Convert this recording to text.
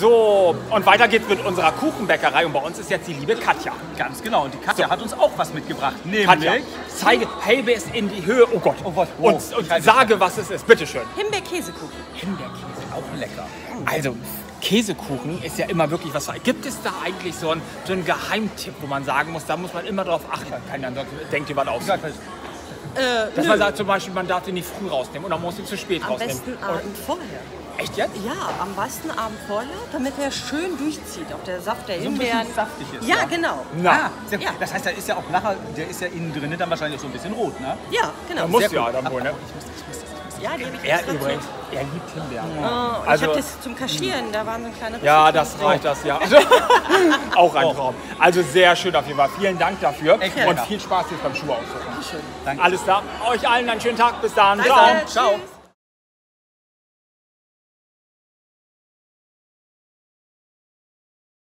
So, und weiter geht's mit unserer Kuchenbäckerei. Und bei uns ist jetzt die liebe Katja. Ganz genau. Und die Katja hat uns auch was mitgebracht. Nämlich Katja, zeige Himbeer in die Höhe. Oh Gott. Oh Gott. Oh. Und sage, was es ist. Bitte schön. Himbeerkäsekuchen. Himbeerkäse, auch lecker. Also, Käsekuchen ist ja immer wirklich was. Gibt es da eigentlich so einen Geheimtipp, wo man sagen muss, da muss man immer drauf achten? Keiner denkt jemand auf. Dass man sagt, zum Beispiel, man darf den nicht früh rausnehmen und dann muss ihn zu spät rausnehmen. Am besten Abend vorher. Echt jetzt? Ja, am besten Abend vorher, damit er schön durchzieht, auf der Saft der Himbeeren. So saftig ist. Ja, ja, genau. Na, ah, ja. Das heißt, der ist ja auch nachher, der ist ja innen drin dann wahrscheinlich auch so ein bisschen rot, ne? Ja, genau. Muss gut. Ja dann wohl, ne? Ja, die er liebt Himbeeren. Ja. Oh, also, ich habe das zum Kaschieren, da waren so kleine Rüste. Ja, das reicht das, ja. Also, auch ein Traum. Also sehr schön auf jeden Fall. Vielen Dank dafür. Echt, und viel Spaß jetzt beim Schuh aussuchen. Dankeschön. Alles klar. Euch allen einen schönen Tag. Bis dann. Ciao. Ciao.